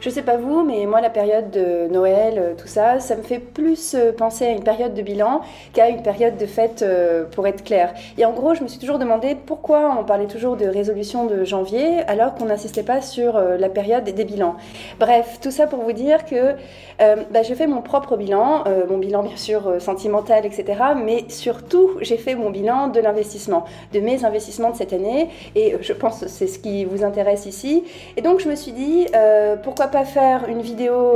Je sais pas vous, mais moi la période de Noël, tout ça, ça me fait plus penser à une période de bilan qu'à une période de fête, pour être clair. Et en gros, je me suis toujours demandé pourquoi on parlait toujours de résolution de janvier alors qu'on n'insistait pas sur la période des bilans. Bref, tout ça pour vous dire que j'ai fait mon propre bilan, mon bilan bien sûr sentimental, etc. Mais surtout, j'ai fait mon bilan de l'investissement, de mes investissements de cette année. Et je pense que c'est ce qui vous intéresse ici. Et donc, je me suis dit, pourquoi pas faire une vidéo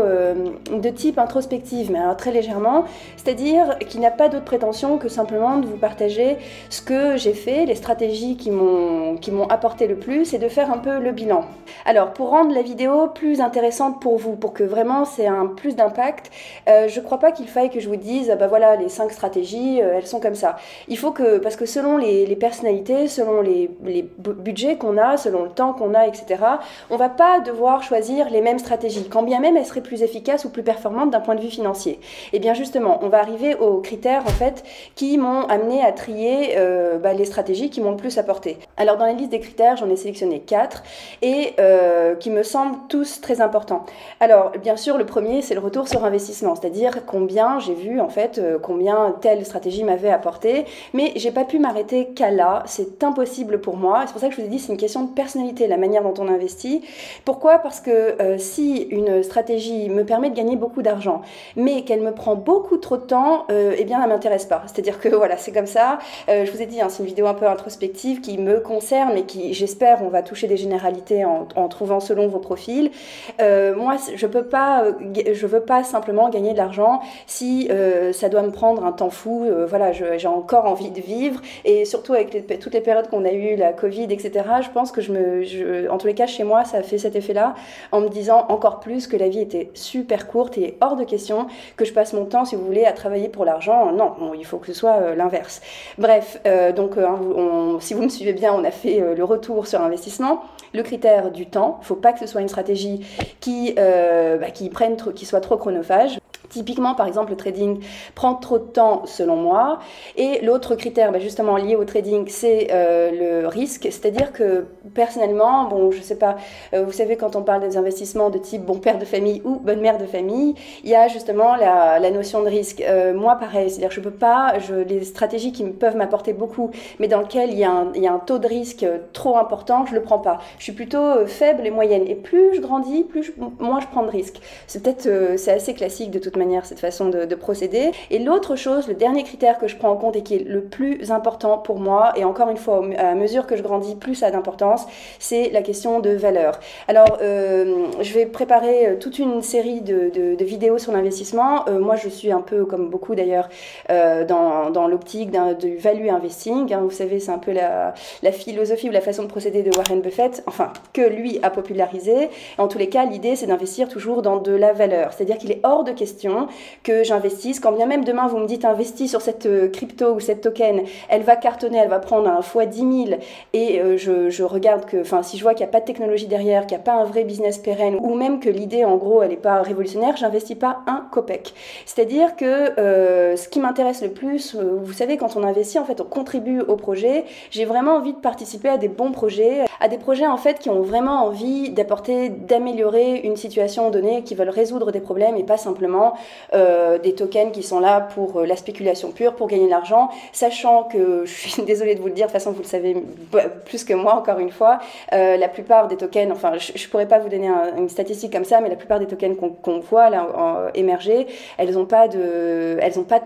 de type introspective, mais alors très légèrement, c'est-à-dire qui n'a pas d'autre prétention que simplement de vous partager ce que j'ai fait, les stratégies qui m'ont apporté le plus, et de faire un peu le bilan. Alors pour rendre la vidéo plus intéressante pour vous, pour que vraiment c'est un plus d'impact, je crois pas qu'il faille que je vous dise bah voilà les 5 stratégies, elles sont comme ça. Il faut que, parce que selon les personnalités, selon les budgets qu'on a, selon le temps qu'on a, etc., on va pas devoir choisir les mêmes stratégie, quand bien même elle serait plus efficace ou plus performante d'un point de vue financier. Et bien justement, on va arriver aux critères en fait qui m'ont amené à trier les stratégies qui m'ont le plus apporté. Alors dans la liste des critères, j'en ai sélectionné 4 et qui me semblent tous très importants. Alors bien sûr, le premier, c'est le retour sur investissement, c'est-à-dire combien j'ai vu en fait, combien telle stratégie m'avait apporté, mais j'ai pas pu m'arrêter qu'à là, c'est impossible pour moi. C'est pour ça que je vous ai dit, c'est une question de personnalité, la manière dont on investit. Pourquoi? Parce que si une stratégie me permet de gagner beaucoup d'argent, mais qu'elle me prend beaucoup trop de temps, eh bien, elle ne m'intéresse pas. C'est-à-dire que voilà, c'est comme ça. Je vous ai dit, hein, c'est une vidéo un peu introspective qui me concerne et qui, j'espère, on va toucher des généralités en trouvant selon vos profils. Moi, je veux pas simplement gagner de l'argent si ça doit me prendre un temps fou. Voilà, j'ai encore envie de vivre, et surtout avec toutes les périodes qu'on a eues, la Covid, etc. Je pense que en tous les cas, chez moi, ça a fait cet effet-là, en me disant encore plus que la vie était super courte et hors de question que je passe mon temps, si vous voulez, à travailler pour l'argent. Non, bon, il faut que ce soit l'inverse. Bref, si vous me suivez bien, on a fait le retour sur investissement, le critère du temps. Il ne faut pas que ce soit une stratégie qui soit trop chronophage. Typiquement, par exemple, le trading prend trop de temps selon moi. Et l'autre critère, justement lié au trading, c'est le risque. C'est-à-dire que personnellement, bon, je sais pas, vous savez, quand on parle des investissements de type bon père de famille ou bonne mère de famille, il y a justement la notion de risque. Moi, pareil, c'est-à-dire que je peux pas, les stratégies qui peuvent m'apporter beaucoup, mais dans lesquelles il y a un taux de risque trop important, je le prends pas. Je suis plutôt faible et moyenne. Et plus je grandis, moins je prends de risques. C'est peut-être, c'est assez classique de toute manière, cette façon de procéder. Et l'autre chose, le dernier critère que je prends en compte et qui est le plus important pour moi, et encore une fois, à mesure que je grandis, plus ça a d'importance, c'est la question de valeur. Alors, je vais préparer toute une série de vidéos sur l'investissement. Moi, je suis un peu, comme beaucoup d'ailleurs, dans l'optique du value investing. Hein, vous savez, c'est un peu la philosophie ou la façon de procéder de Warren Buffett, enfin, que lui a popularisé. En tous les cas, l'idée, c'est d'investir toujours dans de la valeur. C'est-à-dire qu'il est hors de question que j'investisse, quand bien même demain vous me dites investis sur cette crypto ou cette token, elle va cartonner, elle va prendre un fois 10 000, et je regarde que, enfin, si je vois qu'il n'y a pas de technologie derrière, qu'il n'y a pas un vrai business pérenne, ou même que l'idée en gros elle n'est pas révolutionnaire, j'investis pas un copec. C'est-à-dire que ce qui m'intéresse le plus, vous savez, quand on investit, en fait on contribue au projet. J'ai vraiment envie de participer à des bons projets, à des projets en fait qui ont vraiment envie d'apporter, d'améliorer une situation donnée, qui veulent résoudre des problèmes et pas simplement des tokens qui sont là pour la spéculation pure, pour gagner de l'argent, sachant que, je suis désolée de vous le dire, de toute façon vous le savez plus que moi encore une fois, la plupart des tokens, enfin je pourrais pas vous donner une statistique comme ça, mais la plupart des tokens qu'on voit là émerger, elles ont pas de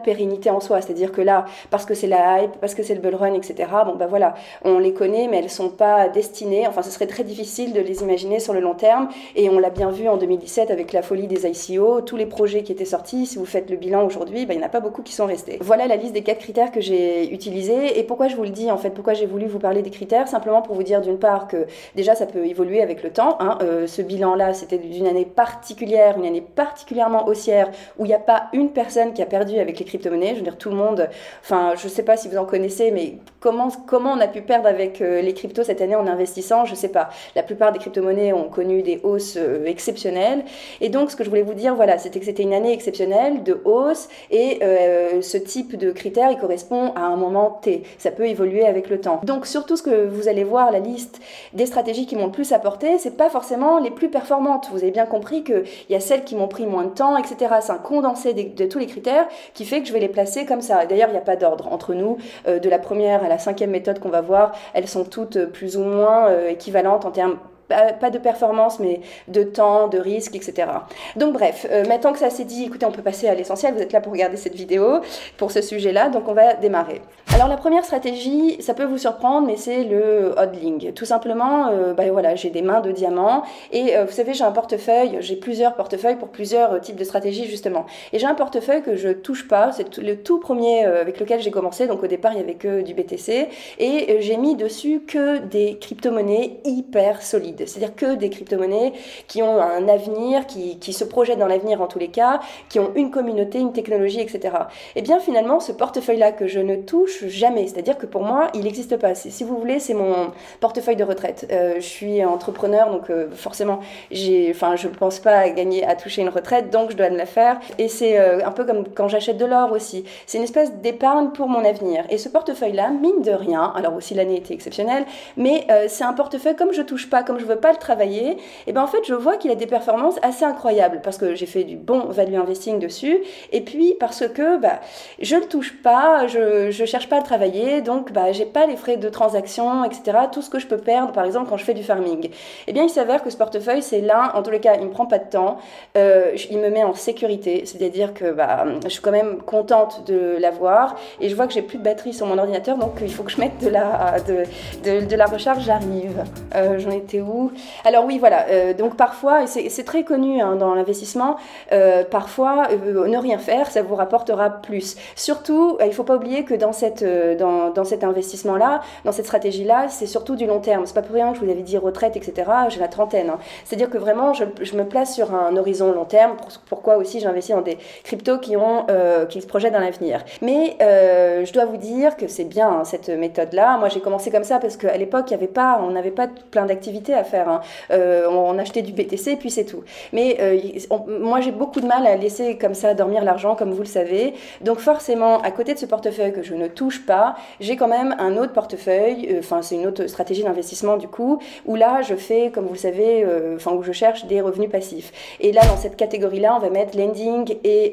pérennité en soi, c'est-à-dire que là, parce que c'est la hype, parce que c'est le bull run, etc., bon bah voilà, on les connaît, mais elles sont pas destinées, enfin ce serait très difficile de les imaginer sur le long terme, et on l'a bien vu en 2017 avec la folie des ICO, tous les projets qui étaient sortis, si vous faites le bilan aujourd'hui, il n'y en a pas beaucoup qui sont restés. Voilà la liste des 4 critères que j'ai utilisés, et pourquoi je vous le dis en fait, pourquoi j'ai voulu vous parler des critères, simplement pour vous dire d'une part que déjà ça peut évoluer avec le temps, hein. Ce bilan-là, c'était d'une année particulière, une année particulièrement haussière, où il n'y a pas une personne qui a perdu avec les crypto-monnaies, je veux dire tout le monde, enfin je ne sais pas si vous en connaissez, mais comment on a pu perdre avec les cryptos cette année en investissant investissant, je ne sais pas. La plupart des crypto-monnaies ont connu des hausses exceptionnelles. Et donc, ce que je voulais vous dire, voilà, c'était que c'était une année exceptionnelle de hausse et ce type de critère, il correspond à un moment T. Ça peut évoluer avec le temps. Donc, surtout, ce que vous allez voir, la liste des stratégies qui m'ont le plus apporté, ce n'est pas forcément les plus performantes. Vous avez bien compris qu'il y a celles qui m'ont pris moins de temps, etc. C'est un condensé de tous les critères qui fait que je vais les placer comme ça. D'ailleurs, il n'y a pas d'ordre entre nous. De la première à la cinquième méthode qu'on va voir, elles sont toutes plus ou moins équivalentes en termes, pas de performance, mais de temps, de risque, etc. Donc bref, maintenant que ça s'est dit, écoutez, on peut passer à l'essentiel, vous êtes là pour regarder cette vidéo, pour ce sujet-là, donc on va démarrer. Alors la première stratégie, ça peut vous surprendre, mais c'est le hodling. Tout simplement, voilà, j'ai des mains de diamant, et vous savez, j'ai un portefeuille, j'ai plusieurs portefeuilles pour plusieurs types de stratégies, justement. Et j'ai un portefeuille que je touche pas, c'est le tout premier avec lequel j'ai commencé, donc au départ, il n'y avait que du BTC, et j'ai mis dessus que des crypto-monnaies hyper solides. C'est-à-dire que des crypto-monnaies qui ont un avenir, qui se projettent dans l'avenir en tous les cas, qui ont une communauté, une technologie, etc. Et bien finalement, ce portefeuille-là que je ne touche jamais, c'est-à-dire que pour moi, il n'existe pas. Si vous voulez, c'est mon portefeuille de retraite. Je suis entrepreneur, donc forcément, je ne pense pas à toucher une retraite, donc je dois me la faire. Et c'est un peu comme quand j'achète de l'or aussi. C'est une espèce d'épargne pour mon avenir. Et ce portefeuille-là, mine de rien, alors aussi l'année était exceptionnelle, mais c'est un portefeuille, comme je ne touche pas, comme je veux pas le travailler, et ben en fait je vois qu'il a des performances assez incroyables parce que j'ai fait du bon value investing dessus et puis parce que je le touche pas, je cherche pas à le travailler, donc j'ai pas les frais de transaction, etc. Tout ce que je peux perdre par exemple quand je fais du farming. Et bien il s'avère que ce portefeuille c'est l'un, en tous les cas il me prend pas de temps, il me met en sécurité, c'est-à-dire que je suis quand même contente de l'avoir et je vois que j'ai plus de batterie sur mon ordinateur donc il faut que je mette de la recharge, j'arrive. J'en étais où ? Alors oui, voilà, donc parfois, et c'est très connu hein, dans l'investissement, parfois ne rien faire, ça vous rapportera plus. Surtout, il ne faut pas oublier que dans, cet investissement-là, dans cette stratégie-là, c'est surtout du long terme. C'est pas pour rien que je vous avais dit retraite, etc. J'ai la trentaine. Hein. C'est-à-dire que vraiment, je me place sur un horizon long terme, pourquoi aussi j'investis dans des cryptos qui se projettent dans l'avenir. Mais je dois vous dire que c'est bien hein, cette méthode-là. Moi, j'ai commencé comme ça parce qu'à l'époque, on n'avait pas plein d'activités à faire. Hein. On achetait du BTC et puis c'est tout. Mais moi, j'ai beaucoup de mal à laisser comme ça dormir l'argent, comme vous le savez. Donc forcément, à côté de ce portefeuille que je ne touche pas, j'ai quand même un autre portefeuille, c'est une autre stratégie d'investissement du coup, où là, je fais, comme vous le savez, où je cherche des revenus passifs. Et là, dans cette catégorie-là, on va mettre lending et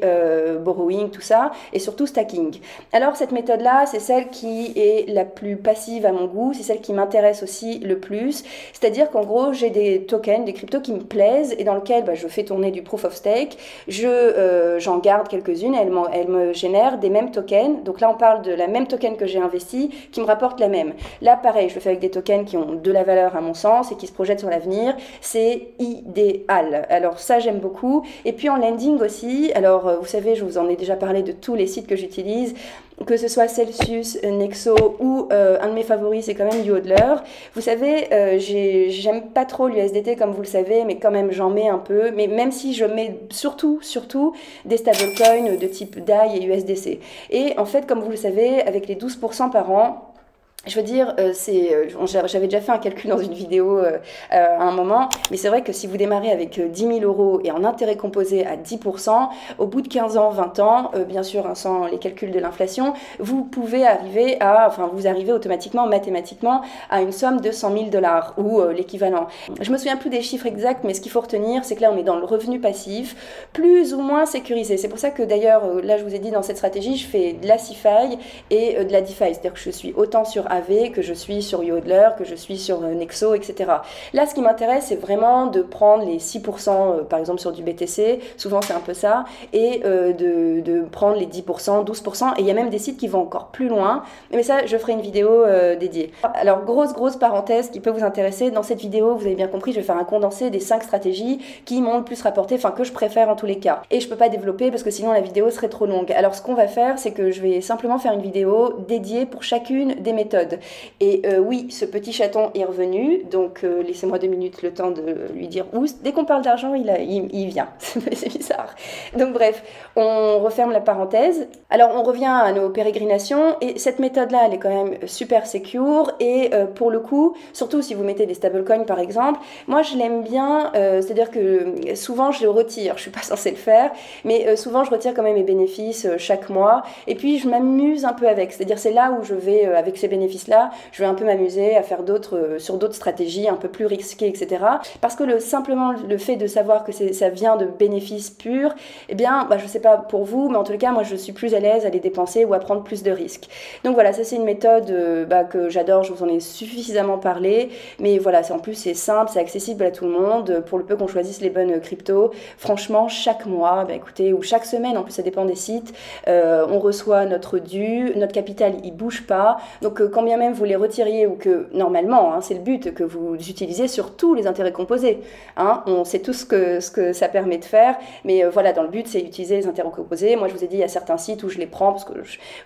borrowing, tout ça, et surtout stacking. Alors cette méthode-là, c'est celle qui est la plus passive à mon goût, c'est celle qui m'intéresse aussi le plus, c'est-à-dire qu'en gros, j'ai des tokens, des cryptos qui me plaisent et dans lesquels je fais tourner du proof of stake, j'en garde quelques-unes, elles me génèrent des mêmes tokens. Donc là, on parle de la même token que j'ai investi qui me rapporte la même. Là, pareil, je le fais avec des tokens qui ont de la valeur à mon sens et qui se projettent sur l'avenir. C'est idéal. Alors ça, j'aime beaucoup. Et puis en lending aussi, alors vous savez, je vous en ai déjà parlé de tous les sites que j'utilise, que ce soit Celsius, Nexo ou un de mes favoris, c'est quand même Youhodler. Vous savez, j'aime pas trop l'USDT comme vous le savez, mais quand même j'en mets un peu, mais même si je mets surtout des stablecoins de type DAI et USDC. Et en fait, comme vous le savez, avec les 12% par an, je veux dire, j'avais déjà fait un calcul dans une vidéo à un moment, mais c'est vrai que si vous démarrez avec 10 000 euros et en intérêt composé à 10%, au bout de 15 ans, 20 ans, bien sûr sans les calculs de l'inflation, vous pouvez arriver à, vous arrivez automatiquement, mathématiquement, à une somme de 100 000 $ ou l'équivalent. Je me souviens plus des chiffres exacts, mais ce qu'il faut retenir, c'est que là, on est dans le revenu passif, plus ou moins sécurisé. C'est pour ça que d'ailleurs, là, je vous ai dit, dans cette stratégie, je fais de la CeFi et de la DeFi, c'est-à-dire que je suis autant sur AV, que je suis sur Youhodler, que je suis sur Nexo, etc. Là, ce qui m'intéresse, c'est vraiment de prendre les 6% par exemple sur du BTC, souvent c'est un peu ça, et de prendre les 10%, 12%, et il y a même des sites qui vont encore plus loin, mais ça, je ferai une vidéo dédiée. Alors, grosse parenthèse qui peut vous intéresser, dans cette vidéo, vous avez bien compris, je vais faire un condensé des 5 stratégies qui m'ont le plus rapporté, enfin que je préfère en tous les cas. Et je peux pas développer parce que sinon la vidéo serait trop longue. Alors, ce qu'on va faire, c'est que je vais simplement faire une vidéo dédiée pour chacune des méthodes. code. Et oui, ce petit chaton est revenu, donc laissez-moi 2 minutes le temps de lui dire « Ouh !» Dès qu'on parle d'argent, il vient. C'est bizarre. Donc bref, on referme la parenthèse. Alors on revient à nos pérégrinations, et cette méthode-là, elle est quand même super secure, et pour le coup, surtout si vous mettez des stablecoins par exemple, moi je l'aime bien, c'est-à-dire que souvent je le retire, je suis pas censée le faire, mais souvent je retire quand même mes bénéfices chaque mois, et puis je m'amuse un peu avec, c'est-à-dire c'est là où je vais, avec ces bénéfices-là, je vais un peu m'amuser à faire d'autres, sur d'autres stratégies un peu plus risquées, etc. Parce que simplement le fait de savoir que ça vient de bénéfices purs, eh bien, bah, je sais pas pour vous, mais en tout cas, moi je suis plus à l'aise à les dépenser ou à prendre plus de risques. Donc voilà, ça c'est une méthode que j'adore, je vous en ai suffisamment parlé, mais voilà, en plus c'est simple, c'est accessible à tout le monde, pour le peu qu'on choisisse les bonnes cryptos. Franchement, chaque mois, bah, écoutez, ou chaque semaine, en plus ça dépend des sites, on reçoit notre dû, notre capital il bouge pas, donc quand bien même vous les retiriez ou que, normalement, hein, c'est le but que vous utilisez sur tous les intérêts composés, hein, on sait tout ce que ça permet de faire, mais voilà, dans le but c'est utiliser les intérêts composés. Moi je vous ai dit, il y a certains sites où je les prends parce que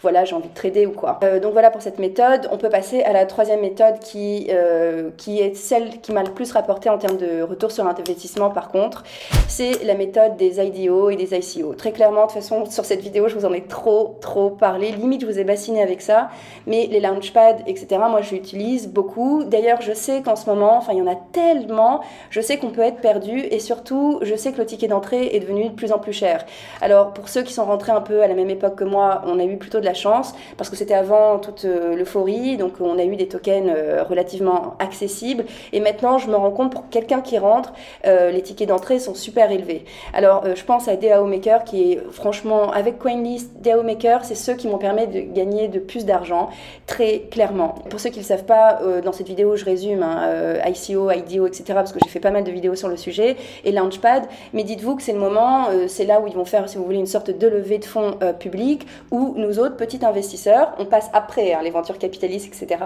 voilà, j'ai envie de trader ou quoi. Donc voilà pour cette méthode. On peut passer à la troisième méthode qui est celle qui m'a le plus rapporté en termes de retour sur investissement par contre, c'est la méthode des IDO et des ICO. Très clairement, de toute façon, sur cette vidéo, je vous en ai trop parlé, limite je vous ai bassiné avec ça, mais les launchpads, etc., moi je l'utilise beaucoup. D'ailleurs, je sais qu'en ce moment, enfin il y en a tellement, je sais qu'on peut être perdu, et surtout, je sais que le ticket d'entrée est devenu de plus en plus cher. Alors pour ceux qui sont rentrés un peu à la même époque que moi, on a eu plutôt de la chance, parce que c'était avant toute l'euphorie, donc on a eu des tokens relativement accessibles, et maintenant je me rends compte, pour quelqu'un qui rentre, les tickets d'entrée sont super élevés. Alors je pense à DAO Maker, qui est franchement, avec CoinList, DAO Maker, c'est ceux qui m'ont permis de gagner de plus d'argent, très clairement. Pour ceux qui ne le savent pas, dans cette vidéo je résume, hein, ICO, IDO, etc., parce que j'ai fait pas mal de vidéos sur le sujet, et Launchpad, mais dites-vous que c'est le moment, c'est là où ils vont faire, si vous voulez, une sorte de levée de fonds public, où nous autres, petits investisseurs, on passe après, hein, les ventures capitalistes, etc.,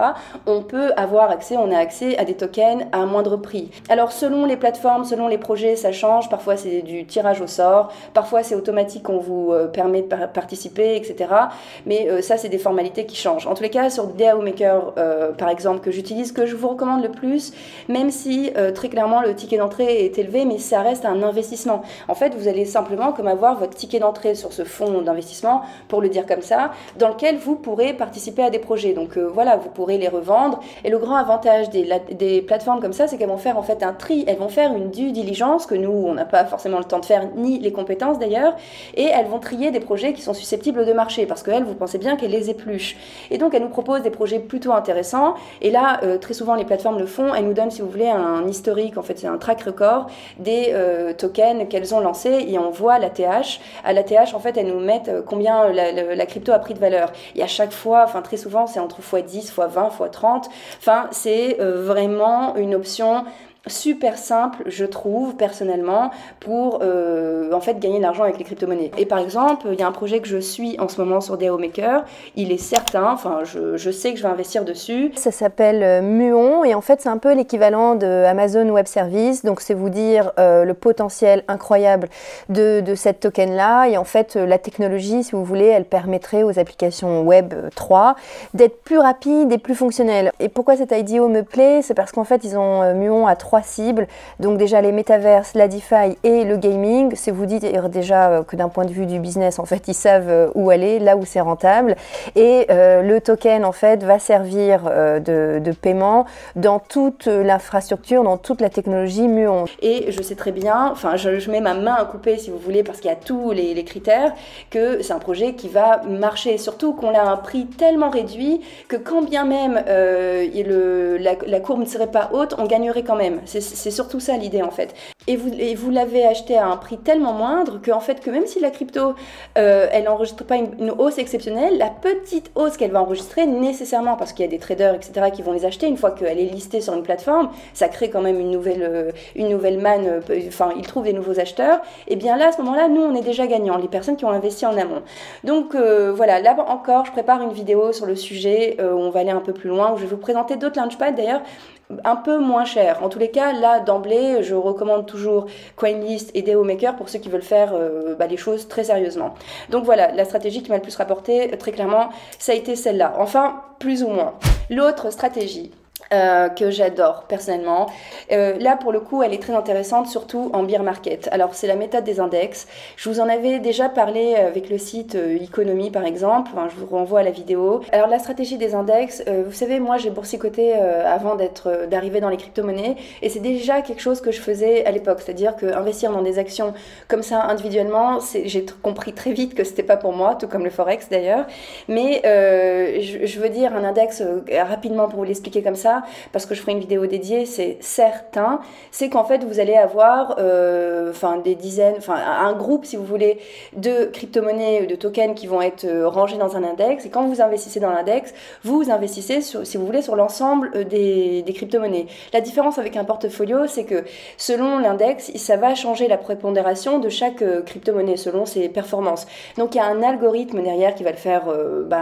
on peut avoir accès, on a accès à des tokens à un moindre prix. Alors selon les plateformes, selon les projets, ça change, parfois c'est du tirage au sort, parfois c'est automatique, on vous permet de participer, etc., mais ça c'est des formalités qui changent. En tous les cas, sur DAO Maker, par exemple, que j'utilise, que je vous recommande le plus, même si très clairement le ticket d'entrée est élevé, mais ça reste un investissement. En fait, vous allez simplement comme avoir votre ticket d'entrée sur ce fonds d'investissement, pour le dire comme ça, dans lequel vous pourrez participer à des projets. Donc voilà, vous pourrez les revendre. Et le grand avantage des plateformes comme ça, c'est qu'elles vont faire en fait un tri, elles vont faire une due diligence que nous, on n'a pas forcément le temps de faire, ni les compétences d'ailleurs, et elles vont trier des projets qui sont susceptibles de marcher, parce qu'elles, vous pensez bien qu'elles les épluchent. Et donc elles nous proposent des projets plutôt intéressants, et là, très souvent les plateformes le font, elles nous donnent, si vous voulez, un historique, en fait c'est un track record des tokens qu'elles ont lancés, et on voit la TH. À la TH, en fait, elles nous mettent combien la crypto a pris de valeur. Et à chaque fois, enfin très souvent, c'est entre x10, x20, x30. Enfin, c'est vraiment une option super simple, je trouve, personnellement, pour en fait gagner de l'argent avec les crypto-monnaies. Et par exemple, il y a un projet que je suis en ce moment sur DAO Maker, il est certain, enfin je sais que je vais investir dessus. Ça s'appelle Muon, et en fait c'est un peu l'équivalent de Amazon Web Service, donc c'est vous dire le potentiel incroyable de cette token-là, et en fait la technologie, si vous voulez, elle permettrait aux applications Web 3 d'être plus rapides et plus fonctionnelles. Et pourquoi cette IDO me plaît, c'est parce qu'en fait ils ont Muon à 3 cibles, donc déjà les métaverses, la DeFi et le gaming. C'est vous dire déjà que d'un point de vue du business, en fait, ils savent où aller, là où c'est rentable. Et le token, en fait, va servir de paiement dans toute l'infrastructure, dans toute la technologie Muon. Et je sais très bien, enfin, je mets ma main à couper, si vous voulez, parce qu'il y a tous les critères, que c'est un projet qui va marcher. Surtout qu'on a un prix tellement réduit que quand bien même la courbe ne serait pas haute, on gagnerait quand même. C'est surtout ça l'idée en fait. Et vous l'avez acheté à un prix tellement moindre que en fait que même si la crypto elle n'enregistre pas une hausse exceptionnelle, la petite hausse qu'elle va enregistrer nécessairement, parce qu'il y a des traders etc. qui vont les acheter une fois qu'elle est listée sur une plateforme, ça crée quand même une nouvelle manne, enfin ils trouvent des nouveaux acheteurs, et bien là à ce moment-là nous on est déjà gagnants, les personnes qui ont investi en amont. Donc voilà, là encore je prépare une vidéo sur le sujet où on va aller un peu plus loin, où je vais vous présenter d'autres launchpads d'ailleurs un peu moins cher. En tous les cas, là, d'emblée, je recommande toujours CoinList et DAO Maker pour ceux qui veulent faire les choses très sérieusement. Donc voilà, la stratégie qui m'a le plus rapporté, très clairement, ça a été celle-là. Enfin, plus ou moins. L'autre stratégie que j'adore personnellement, là pour le coup elle est très intéressante, surtout en bear market. Alors c'est la méthode des index. Je vous en avais déjà parlé avec le site Economy par exemple, enfin, je vous renvoie à la vidéo. Alors la stratégie des index, vous savez, moi j'ai boursicoté avant d'arriver dans les crypto-monnaies, et c'est déjà quelque chose que je faisais à l'époque, c'est-à-dire que investir dans des actions comme ça individuellement, j'ai compris très vite que c'était pas pour moi, tout comme le forex d'ailleurs. Mais je veux dire un index, rapidement pour vous l'expliquer comme ça, parce que je ferai une vidéo dédiée, c'est certain, c'est qu'en fait vous allez avoir des dizaines, un groupe si vous voulez de crypto-monnaies ou de tokens qui vont être rangés dans un index, et quand vous investissez dans l'index, vous investissez sur, si vous voulez, sur l'ensemble des crypto-monnaies. La différence avec un portfolio, c'est que selon l'index, ça va changer la prépondération de chaque crypto-monnaie selon ses performances. Donc il y a un algorithme derrière qui va le faire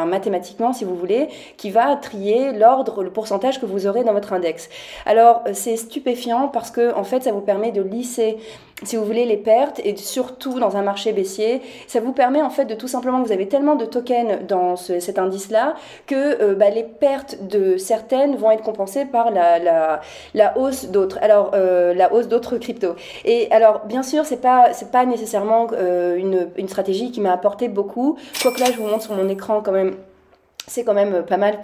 mathématiquement si vous voulez, qui va trier l'ordre, le pourcentage que vous aurez dans votre index. Alors c'est stupéfiant parce que en fait ça vous permet de lisser, si vous voulez, les pertes, et surtout dans un marché baissier, ça vous permet en fait de tout simplement, vous avez tellement de tokens dans cet indice là que les pertes de certaines vont être compensées par la hausse d'autres. Alors la hausse d'autres cryptos. Et alors bien sûr c'est pas nécessairement une stratégie qui m'a apporté beaucoup, quoique là je vous montre sur mon écran quand même. C'est quand même pas mal,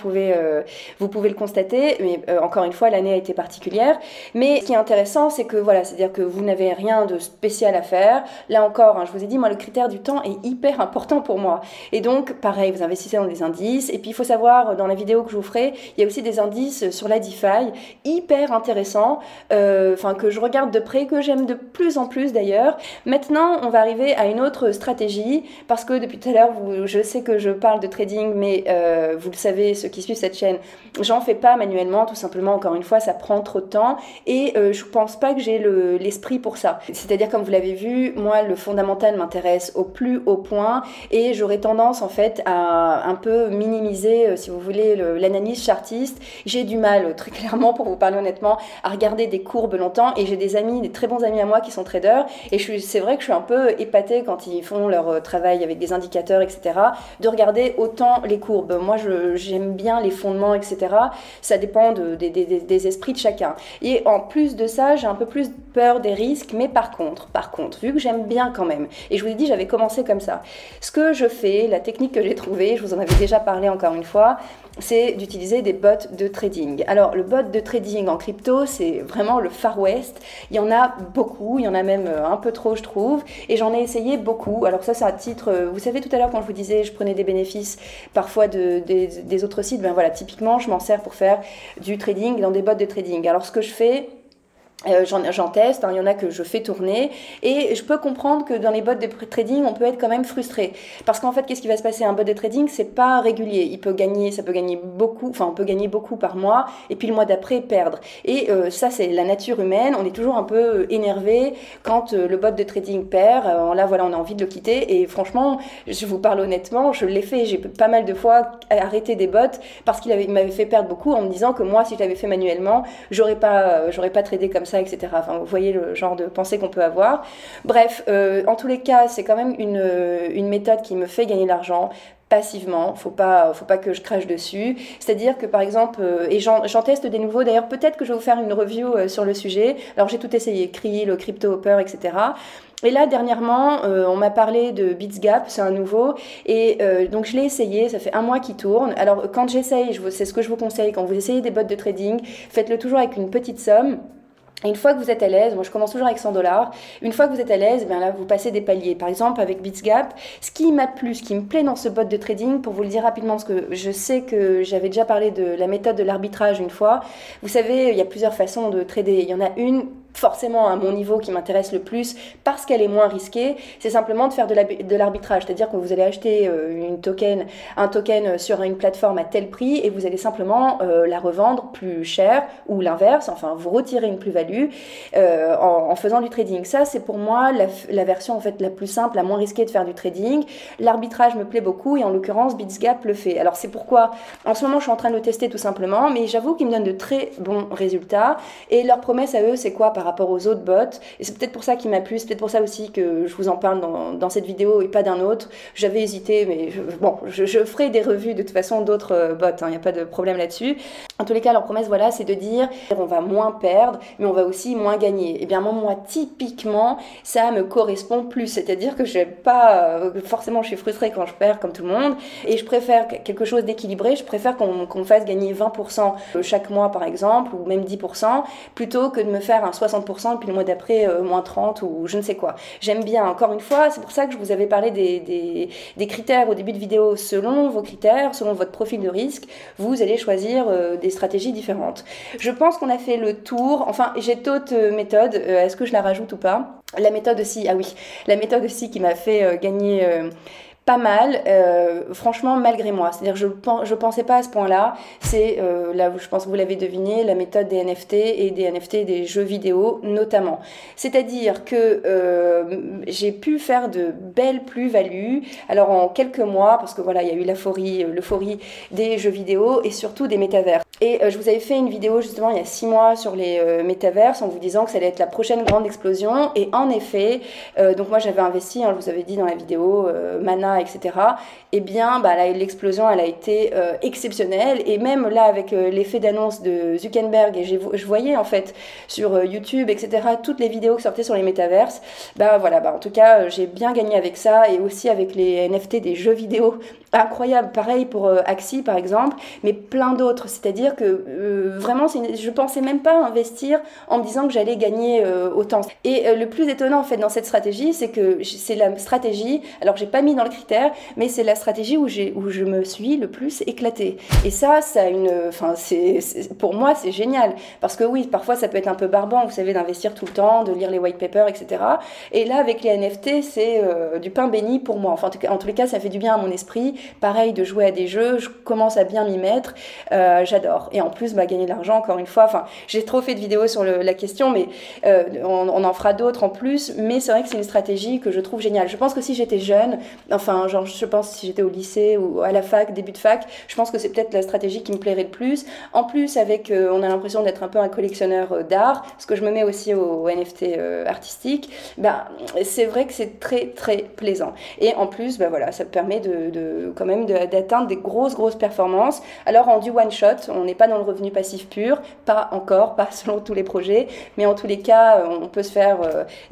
vous pouvez le constater, mais encore une fois, l'année a été particulière. Mais ce qui est intéressant, c'est que voilà, c'est-à-dire que vous n'avez rien de spécial à faire. Là encore, hein, je vous ai dit, moi, le critère du temps est hyper important pour moi. Et donc, pareil, vous investissez dans des indices. Et puis, il faut savoir, dans la vidéo que je vous ferai, il y a aussi des indices sur la DeFi, hyper intéressants, que je regarde de près, que j'aime de plus en plus d'ailleurs. Maintenant, on va arriver à une autre stratégie, parce que depuis tout à l'heure, je sais que je parle de trading, mais... vous le savez, ceux qui suivent cette chaîne, j'en fais pas manuellement, tout simplement, encore une fois, ça prend trop de temps, et je pense pas que j'ai l'esprit pour ça. C'est-à-dire, comme vous l'avez vu, moi, le fondamental m'intéresse au plus haut point, et j'aurais tendance, en fait, à un peu minimiser, si vous voulez, l'analyse chartiste. J'ai du mal, très clairement, pour vous parler honnêtement, à regarder des courbes longtemps, et j'ai des amis, des très bons amis à moi qui sont traders, et c'est vrai que je suis un peu épatée quand ils font leur travail avec des indicateurs, etc., de regarder autant les courbes. Moi, j'aime bien les fondements, etc. Ça dépend des esprits de chacun. Et en plus de ça, j'ai un peu plus peur des risques. Mais par contre, vu que j'aime bien quand même, et je vous ai dit, j'avais commencé comme ça, ce que je fais, la technique que j'ai trouvée, je vous en avais déjà parlé encore une fois, c'est d'utiliser des bots de trading. Alors, le bot de trading en crypto, c'est vraiment le Far West. Il y en a beaucoup, il y en a même un peu trop, je trouve, et j'en ai essayé beaucoup. Alors ça, c'est à titre... Vous savez, tout à l'heure, quand je vous disais, je prenais des bénéfices parfois des autres sites, ben voilà, typiquement, je m'en sers pour faire du trading dans des bots de trading. Alors, ce que je fais... j'en teste, hein, il y en a que je fais tourner, et je peux comprendre que dans les bots de trading on peut être quand même frustré, parce qu'en fait qu'est-ce qui va se passer, un bot de trading c'est pas régulier, on peut gagner beaucoup par mois et puis le mois d'après perdre, et ça c'est la nature humaine, on est toujours un peu énervé quand le bot de trading perd, là voilà, on a envie de le quitter. Et franchement, je vous parle honnêtement, je l'ai fait, j'ai pas mal de fois arrêté des bots parce qu'il m'avait fait perdre beaucoup, en me disant que moi si je l'avais fait manuellement j'aurais pas tradé comme ça, etc. Enfin, vous voyez le genre de pensée qu'on peut avoir. Bref, en tous les cas, c'est quand même une méthode qui me fait gagner de l'argent passivement, faut pas que je crache dessus, c'est-à-dire que par exemple, et j'en teste des nouveaux, d'ailleurs peut-être que je vais vous faire une review sur le sujet. Alors j'ai tout essayé, Crier, le Crypto Hopper, etc. Et là, dernièrement, on m'a parlé de Bitsgap, c'est un nouveau, et donc je l'ai essayé, ça fait un mois qu'il tourne. Alors quand j'essaye, c'est ce que je vous conseille, quand vous essayez des bots de trading, faites-le toujours avec une petite somme. Une fois que vous êtes à l'aise, moi je commence toujours avec 100 $, une fois que vous êtes à l'aise, bien là vous passez des paliers. Par exemple avec Bitsgap, ce qui m'a plu, ce qui me plaît dans ce bot de trading, pour vous le dire rapidement, parce que je sais que j'avais déjà parlé de la méthode de l'arbitrage une fois. Vous savez, il y a plusieurs façons de trader, il y en a une forcément à mon niveau qui m'intéresse le plus parce qu'elle est moins risquée, c'est simplement de faire de l'arbitrage. C'est-à-dire que vous allez acheter un token sur une plateforme à tel prix et vous allez simplement la revendre plus cher ou l'inverse, enfin vous retirez une plus-value en faisant du trading. Ça c'est pour moi la version en fait la plus simple, la moins risquée de faire du trading. L'arbitrage me plaît beaucoup et en l'occurrence Bitsgap le fait. Alors c'est pourquoi en ce moment je suis en train de le tester tout simplement, mais j'avoue qu'ils me donnent de très bons résultats et leur promesse à eux c'est quoi par rapport aux autres bots, et c'est peut-être pour ça qu'ils m'appuient, c'est peut-être pour ça aussi que je vous en parle dans cette vidéo et pas d'un autre. J'avais hésité mais je ferai des revues de toute façon d'autres bots, il n'y a pas de problème là-dessus. En tous les cas leur promesse voilà c'est de dire on va moins perdre mais on va aussi moins gagner. Et bien moi typiquement ça me correspond plus, c'est-à-dire que j'aime pas, forcément je suis frustrée quand je perds comme tout le monde et je préfère quelque chose d'équilibré, je préfère qu'on fasse gagner 20% chaque mois par exemple ou même 10% plutôt que de me faire un 60% et puis le mois d'après moins 30 ou je ne sais quoi. J'aime bien, encore une fois, c'est pour ça que je vous avais parlé des critères au début de vidéo. Selon vos critères, selon votre profil de risque, vous allez choisir des stratégies différentes. Je pense qu'on a fait le tour, enfin j'ai d'autres méthodes, est-ce que je la rajoute ou pas? La méthode aussi, ah oui, la méthode aussi qui m'a fait gagner... pas mal, franchement, malgré moi. C'est-à-dire, je pensais pas à ce point-là. C'est, là où je pense que vous l'avez deviné, la méthode des NFT et des NFT des jeux vidéo, notamment. C'est-à-dire que j'ai pu faire de belles plus-values, alors en quelques mois, parce que voilà, il y a eu l'euphorie des jeux vidéo et surtout des métavers. Et je vous avais fait une vidéo, justement, il y a 6 mois sur les métavers, en vous disant que ça allait être la prochaine grande explosion. Et en effet, donc moi, j'avais investi, hein, je vous avais dit dans la vidéo, Mana, etc. Et bien, bah, l'explosion, elle a été exceptionnelle. Et même là, avec l'effet d'annonce de Zuckerberg, et je voyais en fait sur YouTube, etc. toutes les vidéos qui sortaient sur les métaverses. Bah voilà, bah en tout cas, j'ai bien gagné avec ça et aussi avec les NFT des jeux vidéo. Incroyable, pareil pour Axie par exemple, mais plein d'autres. C'est-à-dire que vraiment, je pensais même pas investir en me disant que j'allais gagner autant. Et le plus étonnant en fait dans cette stratégie, c'est que c'est la stratégie. Alors, j'ai pas mis dans le critère, mais c'est la stratégie où je me suis le plus éclatée. Et ça a une, enfin, pour moi, c'est génial. Parce que oui, parfois, ça peut être un peu barbant, vous savez, d'investir tout le temps, de lire les white papers, etc. Et là, avec les NFT, c'est du pain béni pour moi. Enfin, en tous les cas, ça fait du bien à mon esprit. Pareil, de jouer à des jeux, je commence à bien m'y mettre. J'adore. Et en plus, bah, gagner de l'argent, encore une fois. Enfin, j'ai trop fait de vidéos sur la question, mais on en fera d'autres en plus. Mais c'est vrai que c'est une stratégie que je trouve géniale. Je pense que si j'étais jeune, enfin, genre, je pense si j'étais au lycée ou à la fac, début de fac, je pense que c'est peut-être la stratégie qui me plairait le plus. En plus, avec, on a l'impression d'être un peu un collectionneur d'art, parce que je me mets aussi au NFT artistique. Bah, c'est vrai que c'est très, très plaisant. Et en plus, bah, voilà, ça permet quand même d'atteindre des grosses performances. Alors, en du one-shot, on n'est pas dans le revenu passif pur, pas encore, pas selon tous les projets, mais en tous les cas, on peut se faire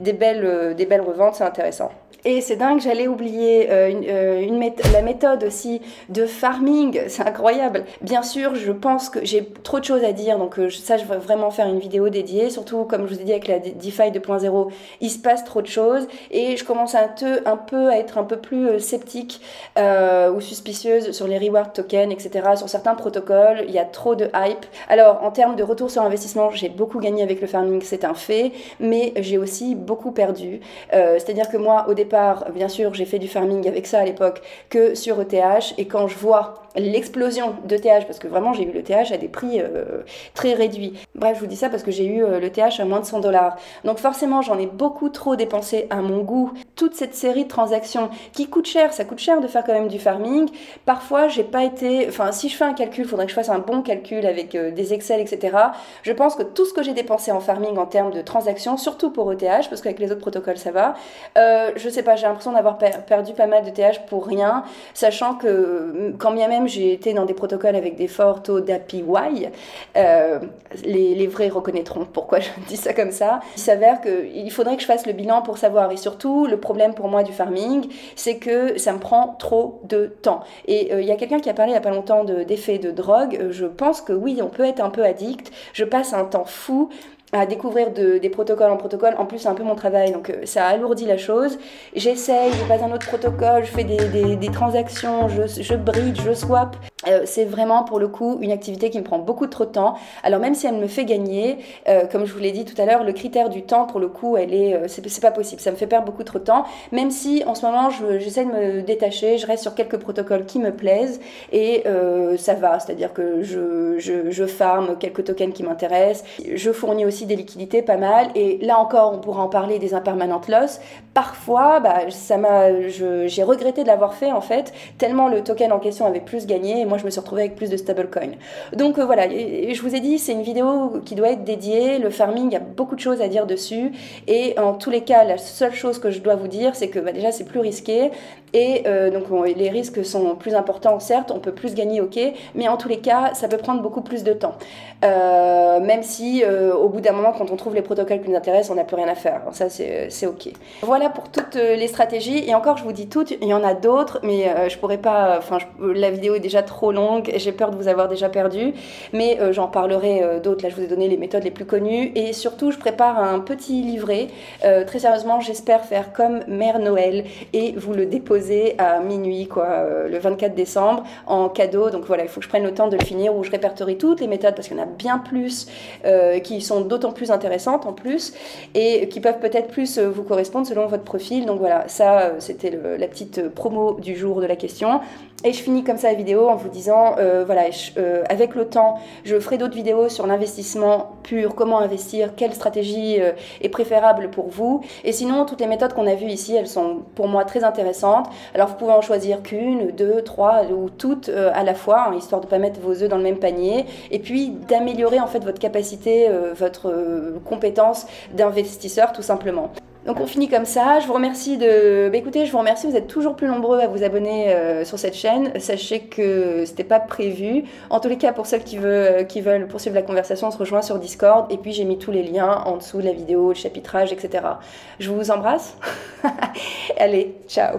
des belles reventes, c'est intéressant. Et c'est dingue, j'allais oublier la méthode aussi de farming, c'est incroyable. Bien sûr, je pense que j'ai trop de choses à dire, donc ça, je vais vraiment faire une vidéo dédiée. Surtout, comme je vous ai dit, avec la DeFi 2.0, il se passe trop de choses. Et je commence à être un peu plus sceptique ou suspicieuse sur les reward tokens, etc. Sur certains protocoles, il y a trop de hype. Alors, en termes de retour sur investissement, j'ai beaucoup gagné avec le farming, c'est un fait. Mais j'ai aussi beaucoup perdu. C'est-à-dire que moi, au départ, bien sûr, j'ai fait du farming avec ça à l'époque que sur ETH, et quand je vois l'explosion d'ETH, parce que vraiment j'ai eu l'ETH à des prix très réduits. Bref, je vous dis ça parce que j'ai eu l'ETH à moins de 100$. Donc forcément, j'en ai beaucoup trop dépensé à mon goût. Toute cette série de transactions qui coûte cher, ça coûte cher de faire quand même du farming. Parfois, j'ai pas été... Enfin, si je fais un calcul, il faudrait que je fasse un bon calcul avec des Excel, etc. Je pense que tout ce que j'ai dépensé en farming en termes de transactions, surtout pour ETH, parce qu'avec les autres protocoles, ça va, je sais pas, j'ai l'impression d'avoir perdu pas mal d'ETH pour rien, sachant que quand bien même j'ai été dans des protocoles avec des forts taux d'APY, les vrais reconnaîtront pourquoi je dis ça comme ça. Il s'avère qu'il faudrait que je fasse le bilan pour savoir. Et surtout, le problème pour moi du farming, c'est que ça me prend trop de temps. Et il y a quelqu'un qui a parlé il n'y a pas longtemps d'effet de drogue. Je pense que oui, on peut être un peu addict. Je passe un temps fou à découvrir des protocoles en protocole. En plus, c'est un peu mon travail, donc ça alourdit la chose. J'essaye, je passe un autre protocole, je fais des transactions, je bridge, je swap. C'est vraiment pour le coup une activité qui me prend beaucoup trop de temps. Alors même si elle me fait gagner, comme je vous l'ai dit tout à l'heure, le critère du temps pour le coup, c'est pas possible. Ça me fait perdre beaucoup trop de temps. Même si en ce moment j'essaie de me détacher, je reste sur quelques protocoles qui me plaisent et ça va. C'est-à-dire que je farme quelques tokens qui m'intéressent. Je fournis aussi des liquidités pas mal. Et là encore, on pourra en parler des impermanent loss. Parfois, j'ai regretté de l'avoir fait en fait, tellement le token en question avait plus gagné. Et moi, je me suis retrouvée avec plus de stablecoin. Donc voilà, et je vous ai dit, c'est une vidéo qui doit être dédiée. Le farming, il y a beaucoup de choses à dire dessus. Et en tous les cas, la seule chose que je dois vous dire, c'est que déjà, c'est plus risqué. Et donc, les risques sont plus importants, certes. On peut plus gagner, ok. Mais en tous les cas, ça peut prendre beaucoup plus de temps. Même si, au bout d'un moment, quand on trouve les protocoles qui nous intéressent, on n'a plus rien à faire. Alors, ça, c'est ok. Voilà pour toutes les stratégies. Et encore, je vous dis toutes, il y en a d'autres. Mais je pourrais pas... Enfin, la vidéo est déjà trop longue, j'ai peur de vous avoir déjà perdu, mais j'en parlerai d'autres. Là je vous ai donné les méthodes les plus connues et surtout je prépare un petit livret, très sérieusement j'espère faire comme Mère Noël et vous le déposer à minuit quoi, le 24 décembre en cadeau. Donc voilà, il faut que je prenne le temps de le finir où je répertorie toutes les méthodes parce qu'il y en a bien plus qui sont d'autant plus intéressantes en plus et qui peuvent peut-être plus vous correspondre selon votre profil. Donc voilà, ça c'était la petite promo du jour de la question et je finis comme ça la vidéo en vous disant, voilà, avec le temps, je ferai d'autres vidéos sur l'investissement pur, comment investir, quelle stratégie est préférable pour vous. Et sinon, toutes les méthodes qu'on a vues ici, elles sont pour moi très intéressantes. Alors, vous pouvez en choisir qu'une, deux, trois ou toutes à la fois, hein, histoire de ne pas mettre vos œufs dans le même panier. Et puis, d'améliorer en fait votre capacité, votre compétence d'investisseur tout simplement. Donc on finit comme ça, je vous remercie de... écoutez, je vous remercie, vous êtes toujours plus nombreux à vous abonner sur cette chaîne, sachez que c'était pas prévu. En tous les cas, pour celles qui veulent poursuivre la conversation, on se rejoint sur Discord, et puis j'ai mis tous les liens en dessous de la vidéo, le chapitrage, etc. Je vous embrasse, allez, ciao.